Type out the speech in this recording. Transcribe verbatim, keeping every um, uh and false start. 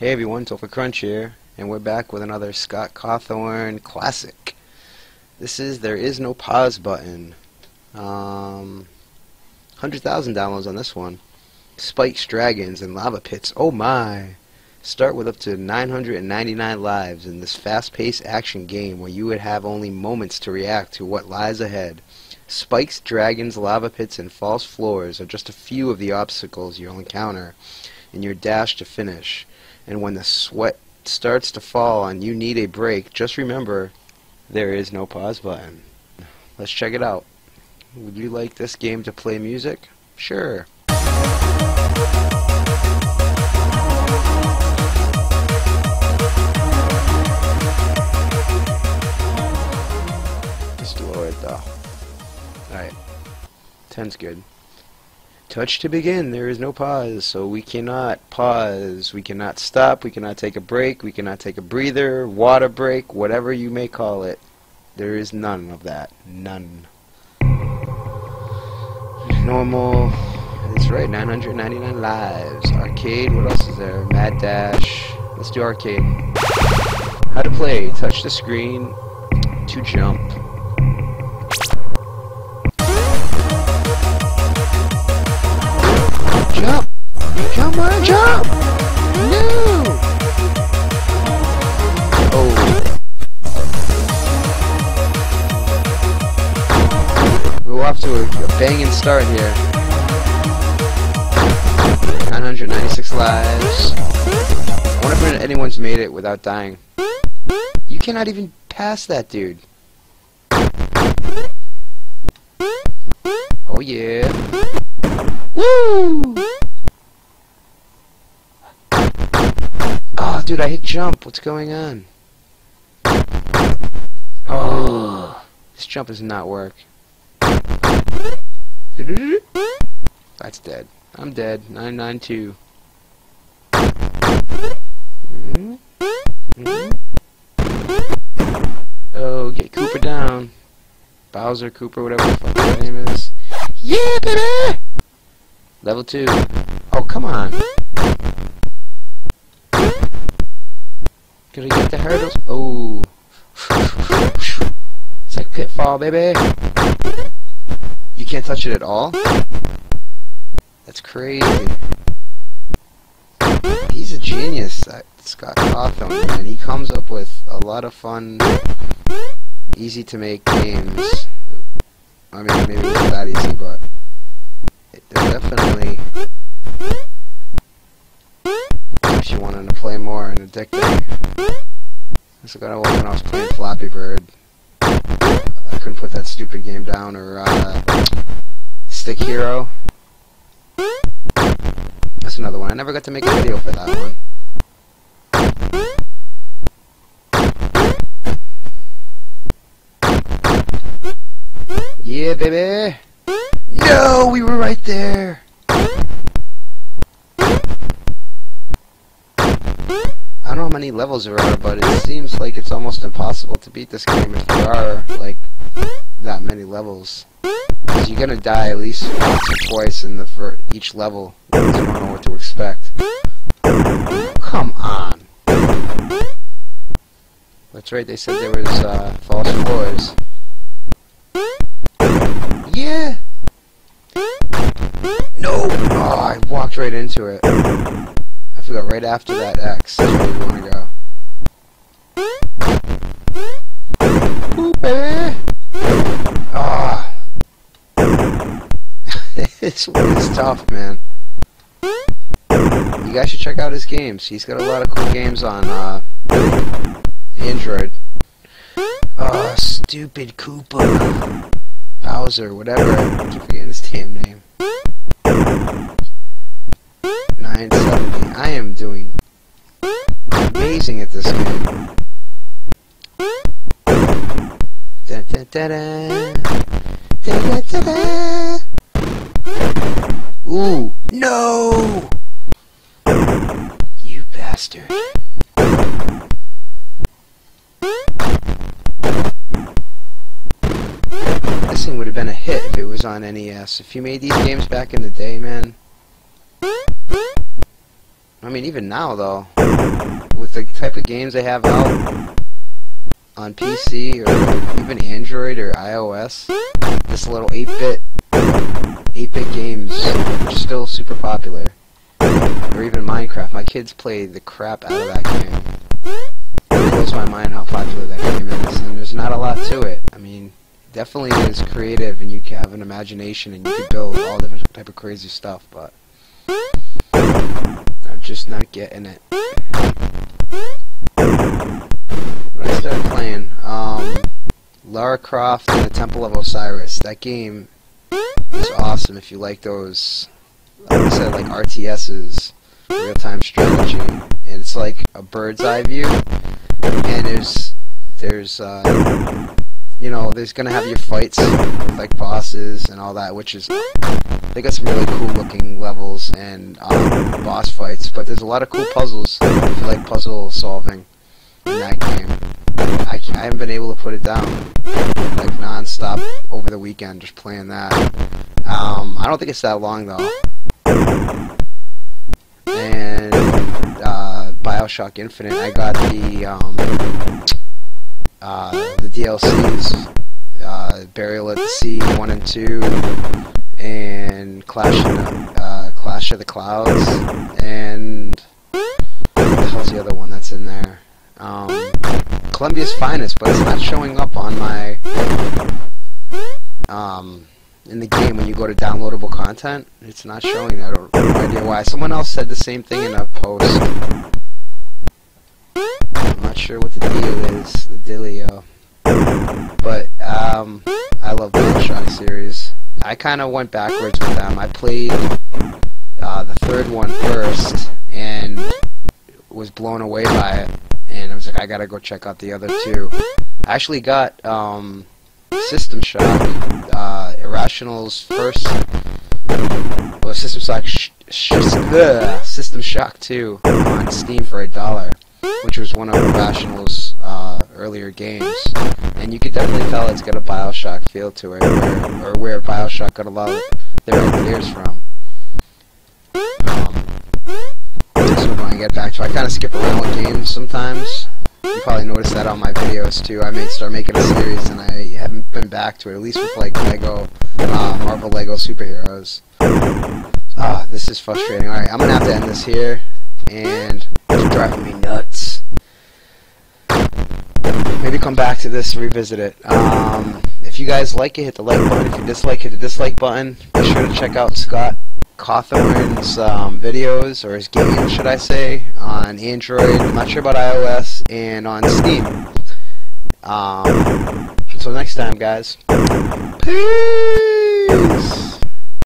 Hey everyone, Topher Crunch here, and we're back with another Scott Cawthon classic. This is There Is No Pause Button. Um, one hundred thousand downloads on this one. Spikes, dragons, and lava pits. Oh my! Start with up to nine hundred ninety-nine lives in this fast-paced action game where you would have only moments to react to what lies ahead. Spikes, dragons, lava pits, and false floors are just a few of the obstacles you'll encounter in your dash to finish. And when the sweat starts to fall and you need a break, just remember, there is no pause button. Let's check it out. Would you like this game to play music? Sure. Just lower it though. Alright. ten's good. Touch to begin. There is no pause, so we cannot pause, we cannot stop, we cannot take a break, we cannot take a breather, water break, whatever you may call it. There is none of that. None. Normal. That's right, nine hundred ninety-nine lives. Arcade, what else is there? Mad Dash. Let's do arcade. How to play. Touch the screen to jump. Jump! Come on, jump! No! Oh. We're off to a, a banging start here. nine hundred ninety-six lives. I wonder if anyone's made it without dying. You cannot even pass that dude. Oh yeah. Woo! Oh, dude, I hit jump. What's going on? Oh, this jump does not work. That's dead. I'm dead. nine ninety-two. Mm-hmm. Mm-hmm. Oh, get Cooper down. Bowser, Cooper, whatever the fuck his name is. Yeah, baby! Level two. Oh, come on. Gotta get the hurdles. Oh. It's like Pitfall, baby. You can't touch it at all? That's crazy. He's a genius, Scott Cawthon, and he comes up with a lot of fun, easy to make games. I mean, maybe it's not easy, but definitely keeps you wanting to play more and addicting. That's what I was when I was playing Flappy Bird. I couldn't put that stupid game down, or uh, Stick Hero. That's another one. I never got to make a video for that one. Yeah, baby! No, we were right there. I don't know how many levels there are, but it seems like it's almost impossible to beat this game if there are, like, that many levels. Because you're gonna die at least once or twice in the for each level. You don't know what to expect. Come on. That's right, they said there was uh, false floors. Yeah! No! Oh, I walked right into it. I forgot right after that X. That's where we want to go. Ooh, baby! Ah! Oh. This one is tough, man. You guys should check out his games. He's got a lot of cool games on uh, Android. Oh, stupid Koopa. Bowser, whatever. I keep forgetting his damn name. nine seventy. I am doing amazing at this game. Da da da da. Da da da da. Ooh, no! You bastard. This thing would have been a hit if it was on N E S. If you made these games back in the day, man. I mean, even now, though, with the type of games they have out on P C or even Android or I O S, this little eight-bit, eight-bit games are still super popular. Or even Minecraft. My kids play the crap out of that game. It blows my mind how popular that game is, and there's not a lot to it. I mean, it definitely is creative, and you can have an imagination, and you can build all different type of crazy stuff, but I'm just not getting it. When I started playing, um, Lara Croft and the Temple of Osiris, that game is awesome if you like those, like I said, like R T Ss, real-time strategy, and it's like a bird's eye view, and there's, there's, uh, you know, there's gonna have your fights with, like, bosses and all that, which is, they got some really cool-looking levels and um, boss fights, but there's a lot of cool puzzles, if you like puzzle solving in that game. I, I haven't been able to put it down, like, non-stop over the weekend, just playing that. Um, I don't think it's that long, though. And uh, Bioshock Infinite, I got the um, uh, the D L Cs, uh, Burial at the Sea one and two, and Clash of the, uh, Clash of the Clouds, and what the hell's the other one that's in there? Um, Columbia's Finest, but it's not showing up on my um. in the game when you go to downloadable content. It's not showing that. I don't have no idea why. Someone else said the same thing in a post. I'm not sure what the deal is, the dealio. But, um, I love the Bioshock series. I kind of went backwards with them. I played uh, the third one first and was blown away by it. And I was like, I gotta go check out the other two. I actually got, um... System Shock, uh, Irrational's first, well, System Shock, sh sh uh, System Shock two on Steam for a dollar, which was one of Irrational's uh, earlier games, and you could definitely tell it's got a Bioshock feel to it, or, or where Bioshock got a lot of their ideas from. Um, so we're going to get back to. I kind of skip around with games sometimes. You probably noticed that on my videos too. I may start making a series and I haven't been back to it, at least with like Lego, uh, Marvel Lego Superheroes. Ah, this is frustrating. Alright, I'm gonna have to end this here, and it's driving me nuts. Maybe come back to this and revisit it. Um, if you guys like it, hit the like button. If you dislike, hit the dislike button. Be sure to check out Scott Cawthon's um, videos, or his games, should I say, on Android, I'm not sure about I O S, and on Steam. Um, until next time, guys. Peace!